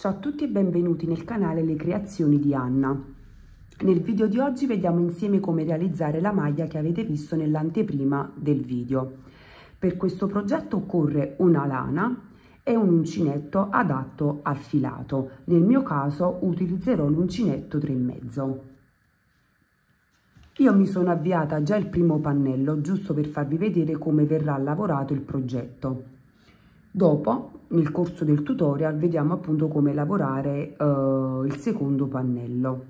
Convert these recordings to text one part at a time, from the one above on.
Ciao a tutti e benvenuti nel canale Le Creazioni di Anna. Nel video di oggi vediamo insieme come realizzare la maglia che avete visto nell'anteprima del video. Per questo progetto occorre una lana e un uncinetto adatto al filato. Nel mio caso utilizzerò l'uncinetto 3,5. Io mi sono avviata già il primo pannello, giusto per farvi vedere come verrà lavorato il progetto. Dopo, nel corso del tutorial, vediamo appunto come lavorare il secondo pannello.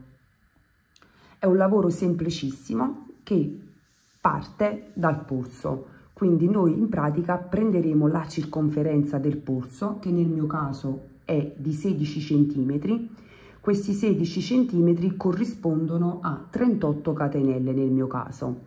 È un lavoro semplicissimo che parte dal polso, quindi noi in pratica prenderemo la circonferenza del polso, che nel mio caso è di 16 cm. Questi 16 cm corrispondono a 38 catenelle nel mio caso.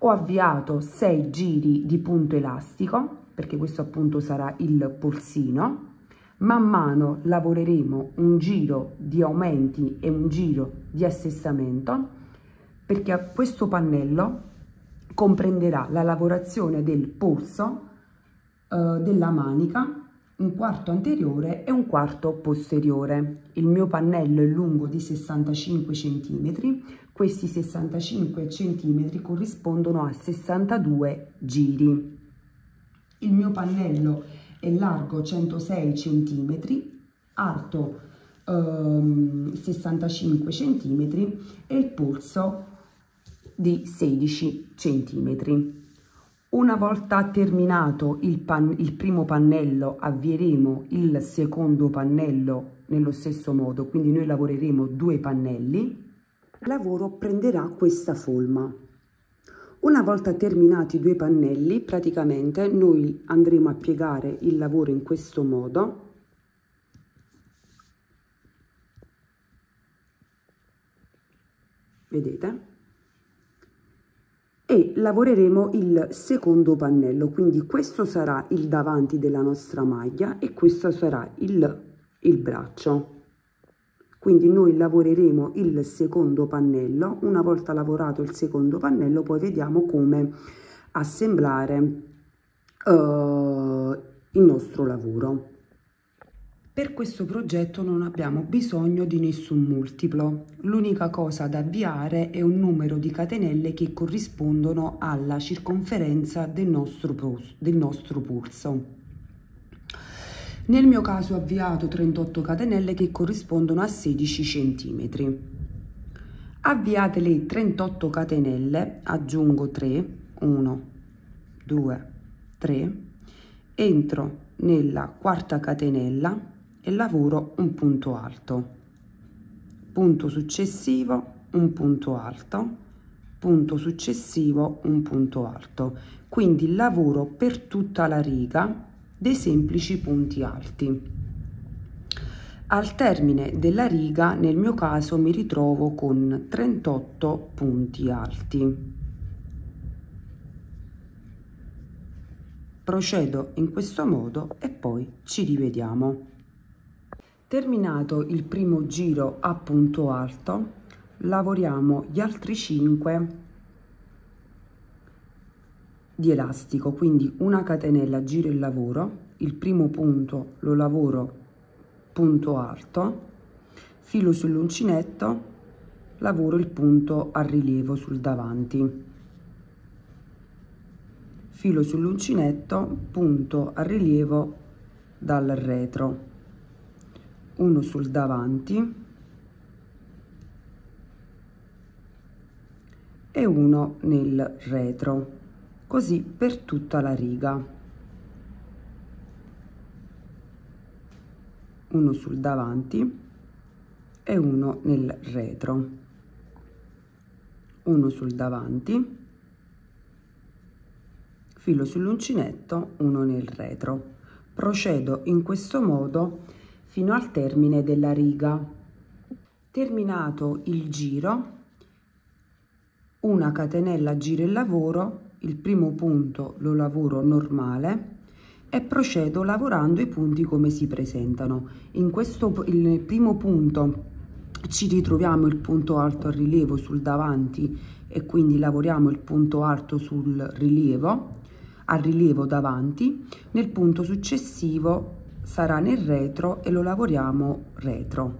Ho avviato 6 giri di punto elastico, perché questo appunto sarà il polsino. Man mano lavoreremo un giro di aumenti e un giro di assestamento, perché questo pannello comprenderà la lavorazione del polso, della manica, un quarto anteriore e un quarto posteriore. Il mio pannello è lungo di 65 cm, questi 65 cm corrispondono a 62 giri. Il mio pannello è largo 106 cm, alto 65 cm e il polso di 16 cm. Una volta terminato il primo pannello, avvieremo il secondo pannello nello stesso modo, quindi noi lavoreremo due pannelli. Il lavoro prenderà questa forma. Una volta terminati i due pannelli, praticamente noi andremo a piegare il lavoro in questo modo. Vedete? E lavoreremo il secondo pannello, quindi questo sarà il davanti della nostra maglia e questo sarà il braccio. Quindi noi lavoreremo il secondo pannello. Una volta lavorato il secondo pannello, poi vediamo come assemblare il nostro lavoro. Per questo progetto non abbiamo bisogno di nessun multiplo. L'unica cosa da avviare è un numero di catenelle che corrispondono alla circonferenza del nostro polso. Nel mio caso ho avviato 38 catenelle che corrispondono a 16 cm. Avviate le 38 catenelle, aggiungo 3, 1, 2, 3, entro nella quarta catenella e lavoro un punto alto, punto successivo, un punto alto, punto successivo, un punto alto. Quindi lavoro per tutta la riga dei semplici punti alti. Al termine della riga, nel mio caso, mi ritrovo con 38 punti alti. Procedo in questo modo e poi ci rivediamo. Terminato il primo giro a punto alto, lavoriamo gli altri 5 di elastico, quindi una catenella, giro il lavoro, il primo punto lo lavoro punto alto, filo sull'uncinetto, lavoro il punto a rilievo sul davanti, filo sull'uncinetto, punto a rilievo dal retro, uno sul davanti e uno nel retro, così per tutta la riga, uno sul davanti e uno nel retro, uno sul davanti, filo sull'uncinetto, uno nel retro. Procedo in questo modo fino al termine della riga. Terminato il giro, una catenella, giro il lavoro, il primo punto lo lavoro normale e procedo lavorando i punti come si presentano. In questo il primo punto ci ritroviamo il punto alto a rilievo sul davanti e quindi lavoriamo il punto alto sul rilievo, a rilievo davanti. Nel punto successivo sarà nel retro e lo lavoriamo retro,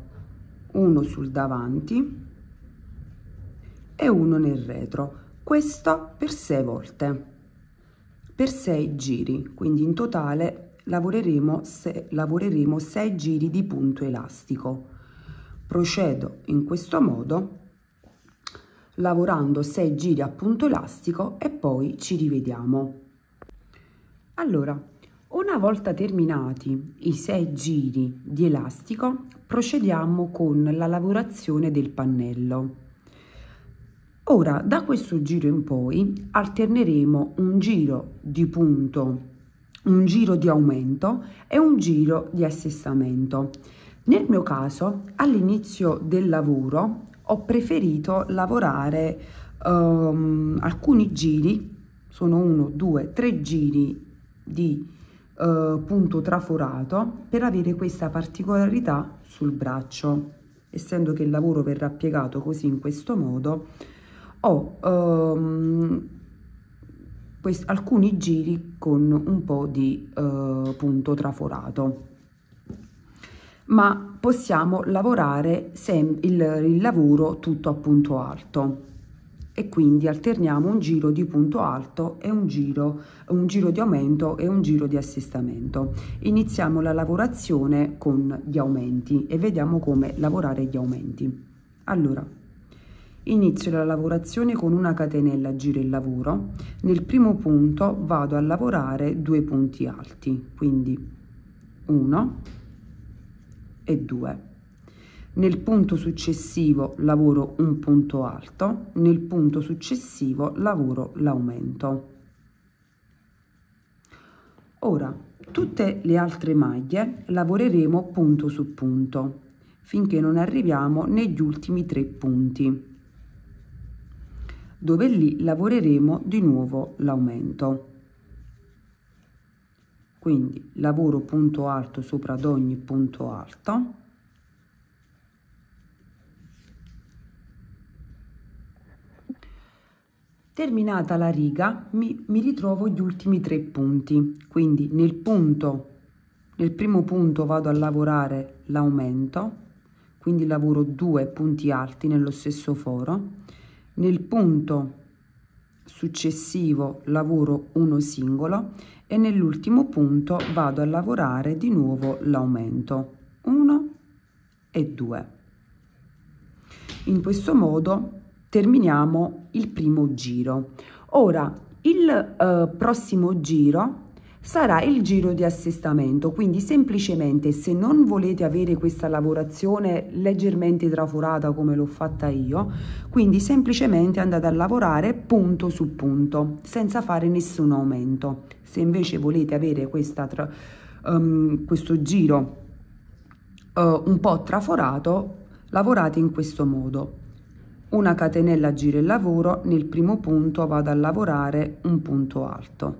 uno sul davanti e uno nel retro, questo per 6 volte, per 6 giri, quindi in totale lavoreremo 6 giri di punto elastico. Procedo in questo modo, lavorando 6 giri a punto elastico, e poi ci rivediamo. Allora, una volta terminati i 6 giri di elastico, procediamo con la lavorazione del pannello. Ora, da questo giro in poi alterneremo un giro di punto, un giro di aumento e un giro di assestamento. Nel mio caso, all'inizio del lavoro ho preferito lavorare alcuni giri, sono 1, 2, 3 giri di punto traforato, per avere questa particolarità sul braccio. Essendo che il lavoro verrà piegato così, in questo modo, ho alcuni giri con un po' di punto traforato. Ma possiamo lavorare il lavoro tutto a punto alto, e quindi alterniamo un giro di punto alto e un giro di aumento e un giro di assestamento. Iniziamo la lavorazione con gli aumenti e vediamo come lavorare gli aumenti. Allora, inizio la lavorazione con una catenella, giro il lavoro, nel primo punto vado a lavorare 2 punti alti, quindi 1 e 2. Nel punto successivo lavoro un punto alto, nel punto successivo lavoro l'aumento. Ora, tutte le altre maglie lavoreremo punto su punto finché non arriviamo negli ultimi 3 punti, dove lì lavoreremo di nuovo l'aumento. Quindi lavoro punto alto sopra ad ogni punto alto, terminata la riga mi ritrovo gli ultimi 3 punti, quindi nel primo punto vado a lavorare l'aumento, quindi lavoro 2 punti alti nello stesso foro, nel punto successivo lavoro uno singolo e nell'ultimo punto vado a lavorare di nuovo l'aumento, 1 e 2. In questo modo terminiamo il primo giro. Ora il prossimo giro sarà il giro di assestamento, quindi semplicemente, se non volete avere questa lavorazione leggermente traforata come l'ho fatta io, quindi semplicemente andate a lavorare punto su punto senza fare nessun aumento. Se invece volete avere questo giro un po' traforato, lavorate in questo modo: una catenella, giro il lavoro, nel primo punto vado a lavorare un punto alto,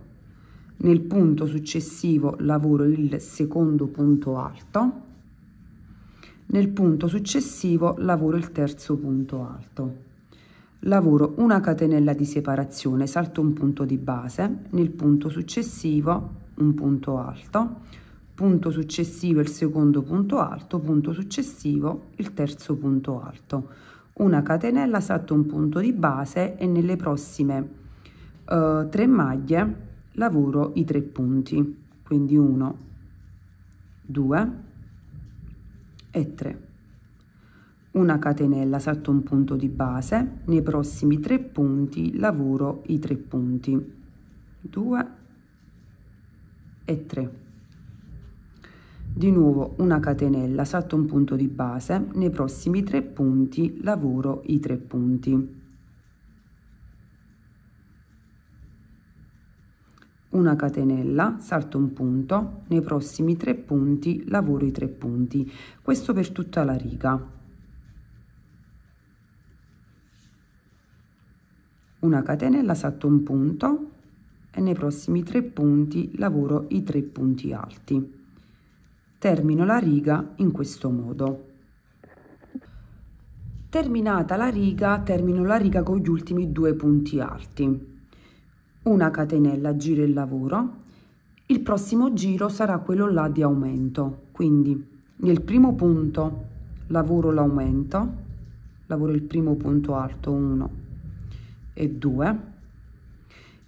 nel punto successivo lavoro il secondo punto alto, nel punto successivo lavoro il terzo punto alto, lavoro una catenella di separazione, salto un punto di base, nel punto successivo un punto alto, punto successivo il secondo punto alto, punto successivo il terzo punto alto, una catenella, salto un punto di base, e nelle prossime 3 maglie lavoro i 3 punti, quindi 1, 2 e 3, una catenella, salto un punto di base, nei prossimi 3 punti lavoro i 3 punti, 2 e 3, di nuovo una catenella, salto un punto di base, nei prossimi 3 punti lavoro i 3 punti, una catenella, salto un punto, nei prossimi 3 punti lavoro i 3 punti. Questo per tutta la riga: una catenella, salto un punto e nei prossimi 3 punti lavoro i 3 punti alti. Termino la riga in questo modo. Terminata la riga, termino la riga con gli ultimi 2 punti alti, una catenella, giro il lavoro Il prossimo giro sarà quello là di aumento, quindi nel primo punto lavoro l'aumento, lavoro il primo punto alto 1 e 2,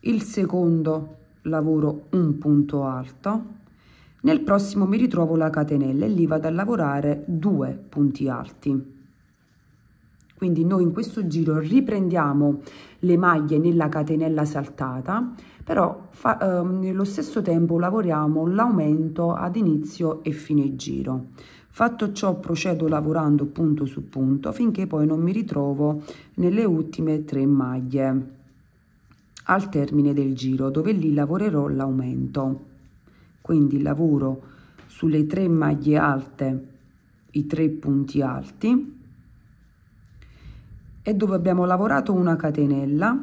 il secondo lavoro un punto alto, nel prossimo mi ritrovo la catenella e lì vado a lavorare 2 punti alti. Quindi noi in questo giro riprendiamo le maglie nella catenella saltata, però nello stesso tempo lavoriamo l'aumento ad inizio e fine giro. Fatto ciò procedo lavorando punto su punto finché poi non mi ritrovo nelle ultime 3 maglie al termine del giro, dove lì lavorerò l'aumento. Quindi lavoro sulle 3 maglie alte i 3 punti alti, e dove abbiamo lavorato una catenella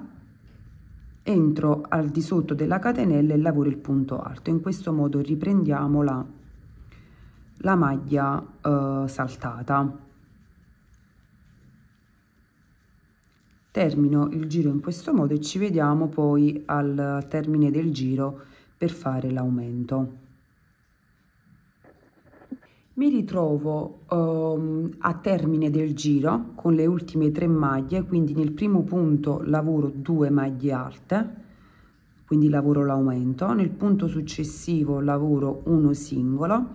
entro al di sotto della catenella e lavoro il punto alto. In questo modo riprendiamo la maglia saltata. Termino il giro in questo modo e ci vediamo poi al termine del giro per fare l'aumento. Mi ritrovo a termine del giro con le ultime 3 maglie, quindi nel primo punto lavoro 2 maglie alte, quindi lavoro l'aumento, nel punto successivo lavoro uno singolo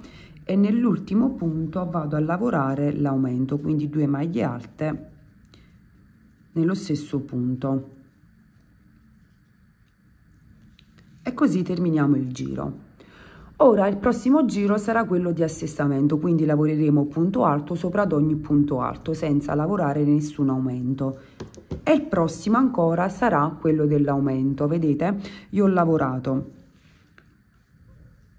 e nell'ultimo punto vado a lavorare l'aumento, quindi 2 maglie alte nello stesso punto. E così terminiamo il giro. Ora il prossimo giro sarà quello di assestamento, quindi lavoreremo punto alto sopra ad ogni punto alto senza lavorare nessun aumento. E il prossimo ancora sarà quello dell'aumento. Vedete, io ho lavorato,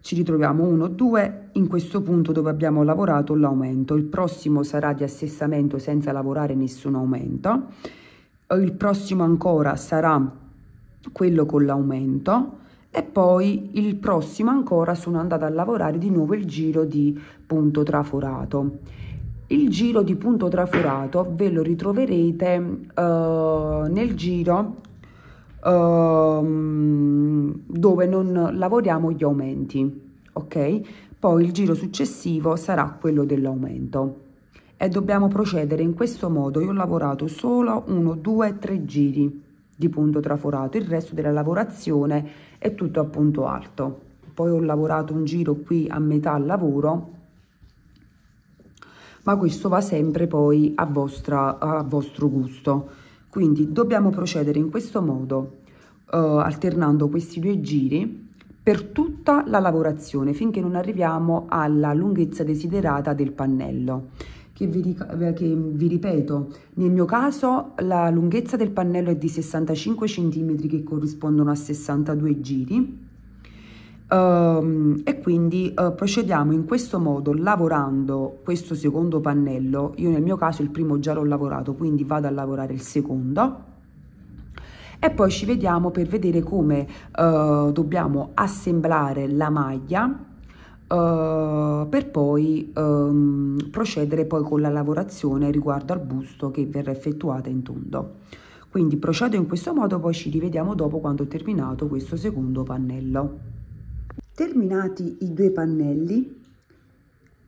ci ritroviamo 1, 2 in questo punto dove abbiamo lavorato l'aumento. Il prossimo sarà di assestamento senza lavorare nessun aumento. Il prossimo ancora sarà quello con l'aumento. E poi il prossimo ancora sono andata a lavorare di nuovo il giro di punto traforato. Il giro di punto traforato ve lo ritroverete nel giro dove non lavoriamo gli aumenti, ok? Poi il giro successivo sarà quello dell'aumento e dobbiamo procedere in questo modo. Io ho lavorato solo 1, 2, 3 giri di punto traforato, il resto della lavorazione è tutto a punto alto. Poi ho lavorato un giro qui a metà lavoro, ma questo va sempre poi a vostro gusto. Quindi dobbiamo procedere in questo modo, alternando questi 2 giri per tutta la lavorazione finché non arriviamo alla lunghezza desiderata del pannello. Che vi ripeto, nel mio caso la lunghezza del pannello è di 65 cm che corrispondono a 62 giri e quindi procediamo in questo modo lavorando questo secondo pannello. Io nel mio caso il primo già l'ho lavorato, quindi vado a lavorare il secondo e poi ci vediamo per vedere come dobbiamo assemblare la maglia per poi procedere poi con la lavorazione riguardo al busto che verrà effettuata in tondo. Quindi procedo in questo modo, poi ci rivediamo dopo quando ho terminato questo secondo pannello. Terminati i 2 pannelli,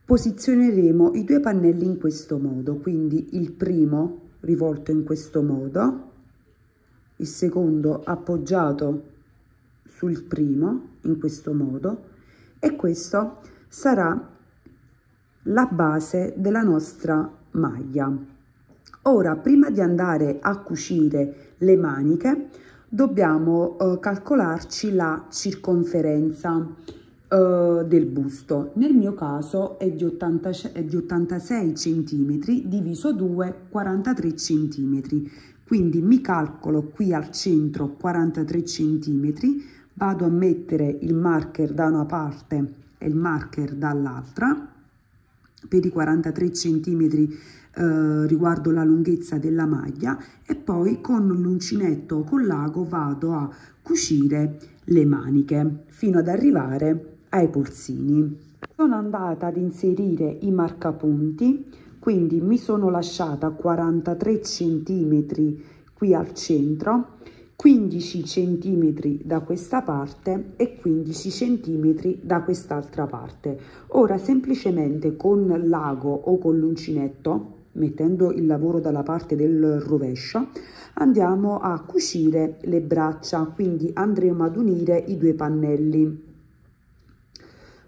posizioneremo i 2 pannelli in questo modo, quindi il primo rivolto in questo modo, il secondo appoggiato sul primo in questo modo. E questo sarà la base della nostra maglia. Ora, prima di andare a cucire le maniche, dobbiamo calcolarci la circonferenza del busto. Nel mio caso è di 86 cm diviso 2, 43 cm. Quindi mi calcolo qui al centro 43 cm. Vado a mettere il marker da una parte e il marker dall'altra. Per i 43 cm riguardo la lunghezza della maglia e poi con l'uncinetto o con l'ago vado a cucire le maniche fino ad arrivare ai polsini. Sono andata ad inserire i marcapunti, quindi mi sono lasciata 43 cm qui al centro 15 cm da questa parte e 15 cm da quest'altra parte. Ora semplicemente con l'ago o con l'uncinetto, mettendo il lavoro dalla parte del rovescio, andiamo a cucire le braccia, quindi andremo ad unire i due pannelli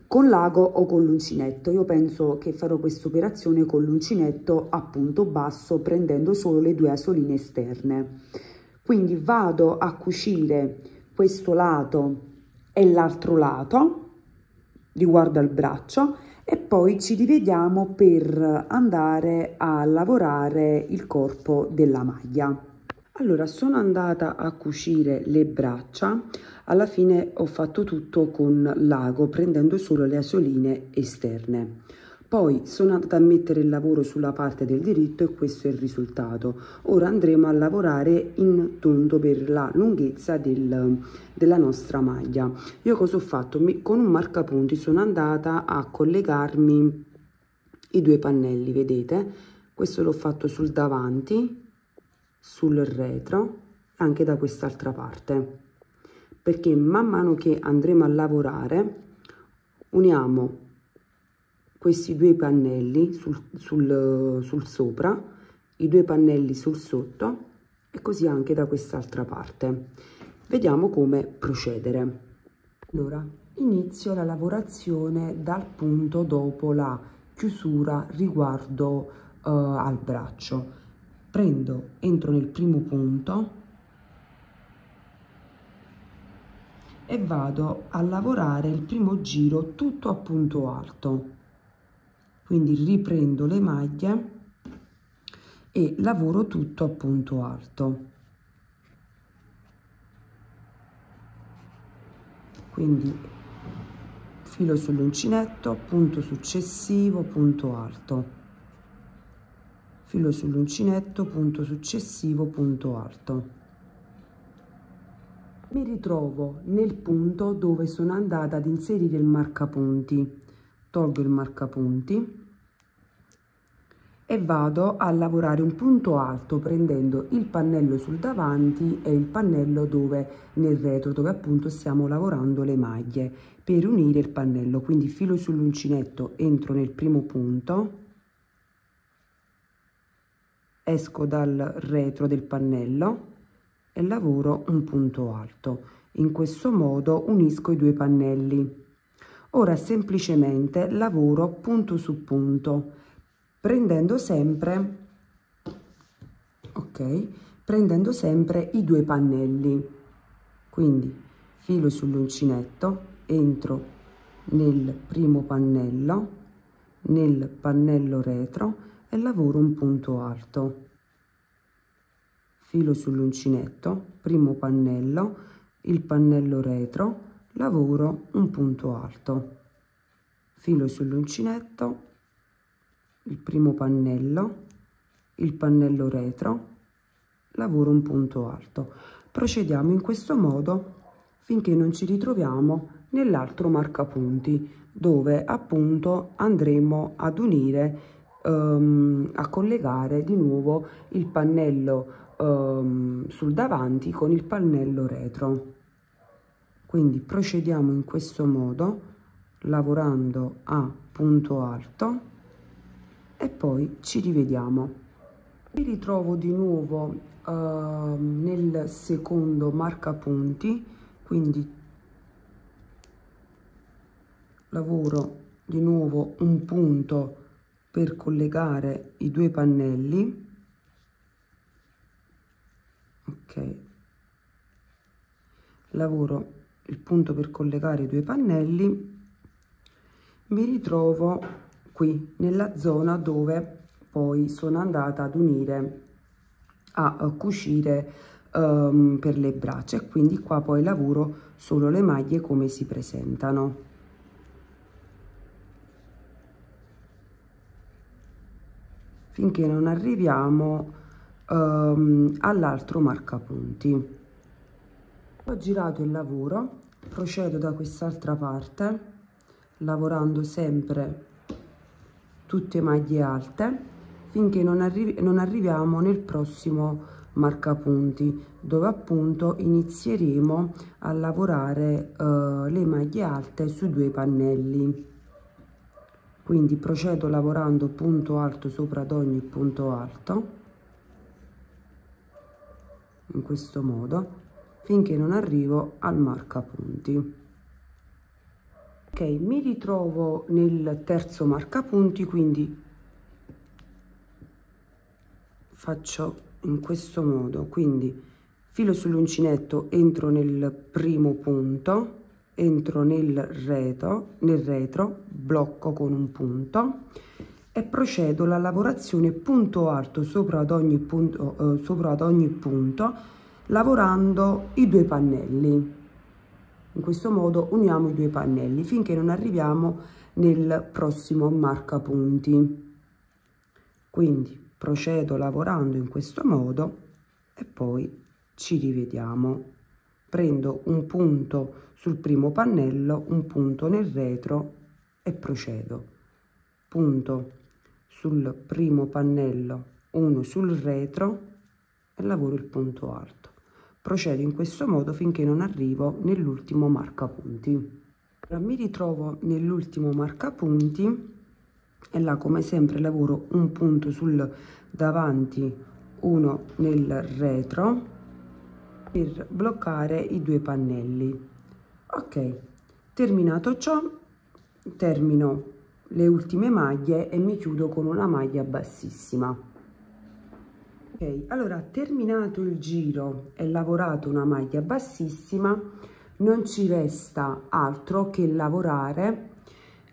con l'ago o con l'uncinetto. Io penso che farò questa operazione con l'uncinetto a punto basso, prendendo solo le due asoline esterne. Quindi vado a cucire questo lato e l'altro lato riguardo al braccio, e poi ci rivediamo per andare a lavorare il corpo della maglia. Allora, sono andata a cucire le braccia, alla fine ho fatto tutto con l'ago, prendendo solo le asoline esterne. Poi sono andata a mettere il lavoro sulla parte del diritto e questo è il risultato. Ora andremo a lavorare in tondo per la lunghezza della nostra maglia. Io cosa ho fatto? Con un marcapunti sono andata a collegarmi i due pannelli, vedete? Questo l'ho fatto sul davanti, sul retro, anche da quest'altra parte, perché man mano che andremo a lavorare uniamo questi due pannelli sul sopra, i due pannelli sul sotto e così anche da quest'altra parte. Vediamo come procedere. Allora, inizio la lavorazione dal punto dopo la chiusura riguardo al braccio. Entro nel primo punto e vado a lavorare il primo giro tutto a punto alto. Quindi riprendo le maglie e lavoro tutto a punto alto. Quindi filo sull'uncinetto, punto successivo, punto alto. Filo sull'uncinetto, punto successivo, punto alto. Mi ritrovo nel punto dove sono andata ad inserire il marcapunti. Tolgo il marcapunti e vado a lavorare un punto alto, prendendo il pannello sul davanti e il pannello nel retro, dove appunto stiamo lavorando le maglie, per unire il pannello. Quindi filo sull'uncinetto, entro nel primo punto, esco dal retro del pannello e lavoro un punto alto. In questo modo unisco i due pannelli. Ora semplicemente lavoro punto su punto, prendendo sempre i due pannelli. Quindi filo sull'uncinetto, entro nel primo pannello, nel pannello retro, e lavoro un punto alto. Filo sull'uncinetto, primo pannello, il pannello retro, lavoro un punto alto. Filo sull'uncinetto, il primo pannello, il pannello retro, lavoro un punto alto. Procediamo in questo modo finché non ci ritroviamo nell'altro marcapunti, dove appunto andremo ad unire a collegare di nuovo il pannello sul davanti con il pannello retro. Quindi procediamo in questo modo, lavorando a punto alto, e poi ci rivediamo. Mi ritrovo di nuovo nel secondo marcapunti, quindi lavoro di nuovo un punto per collegare i due pannelli, ok, lavoro il punto per collegare i due pannelli. Mi ritrovo qui nella zona dove poi sono andata ad unire a cucire per le braccia, e quindi qua poi lavoro solo le maglie come si presentano. Finché non arriviamo all'altro marcapunti. Ho girato il lavoro, procedo da quest'altra parte, lavorando sempre tutte maglie alte, finché non arriviamo nel prossimo marcapunti, dove appunto inizieremo a lavorare le maglie alte su due pannelli. Quindi procedo lavorando punto alto sopra ad ogni punto alto, in questo modo, finché non arrivo al marcapunti. Ok, mi ritrovo nel terzo marcapunti, quindi faccio in questo modo, quindi filo sull'uncinetto, entro nel primo punto, entro nel retro, blocco con un punto e procedo la lavorazione punto alto sopra ad ogni punto, lavorando i due pannelli. In questo modo uniamo i due pannelli finché non arriviamo nel prossimo marcapunti. Quindi procedo lavorando in questo modo e poi ci rivediamo. Prendo un punto sul primo pannello, un punto nel retro e procedo. Punto sul primo pannello, uno sul retro e lavoro il punto alto. Procedo in questo modo finché non arrivo nell'ultimo marcapunti. Ora mi ritrovo nell'ultimo marcapunti e là, come sempre, lavoro un punto sul davanti, uno nel retro, per bloccare i due pannelli. Ok, terminato ciò, termino le ultime maglie e mi chiudo con una maglia bassissima. Ok, allora, terminato il giro e lavorato una maglia bassissima, non ci resta altro che lavorare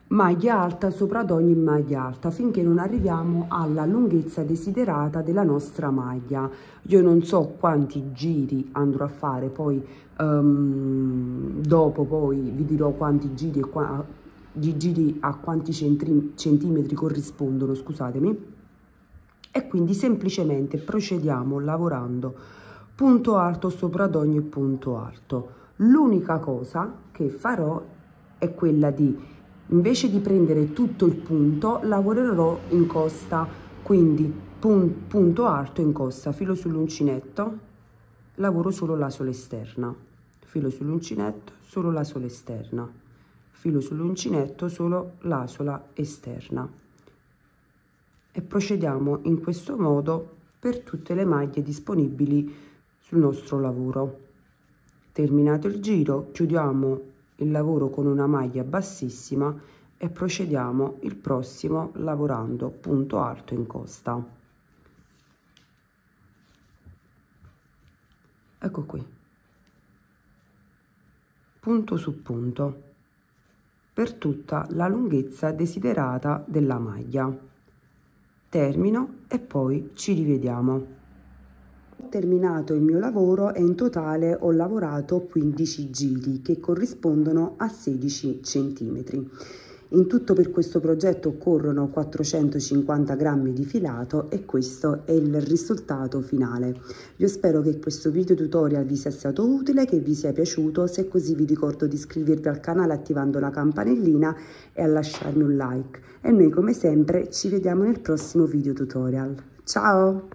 maglia alta sopra ad ogni maglia alta finché non arriviamo alla lunghezza desiderata della nostra maglia. Io non so quanti giri andrò a fare, poi dopo poi vi dirò quanti giri e a quanti centimetri corrispondono, scusatemi. E quindi semplicemente procediamo lavorando punto alto sopra ad ogni punto alto. L'unica cosa che farò è quella di, invece di prendere tutto il punto, lavorerò in costa, quindi punto alto in costa, filo sull'uncinetto, lavoro solo la sola esterna, filo sull'uncinetto, solo la sola esterna, filo sull'uncinetto, solo la sola esterna. E procediamo in questo modo per tutte le maglie disponibili sul nostro lavoro. Terminato il giro, chiudiamo il lavoro con una maglia bassissima e procediamo il prossimo lavorando punto alto in costa. Ecco qui, punto su punto, per tutta la lunghezza desiderata della maglia. Termino e poi ci rivediamo. Ho terminato il mio lavoro e in totale ho lavorato 15 giri che corrispondono a 16 centimetri. In tutto per questo progetto occorrono 450 grammi di filato e questo è il risultato finale. Io spero che questo video tutorial vi sia stato utile, che vi sia piaciuto. Se così vi ricordo di iscrivervi al canale attivando la campanellina e a lasciarmi un like. E noi come sempre ci vediamo nel prossimo video tutorial. Ciao!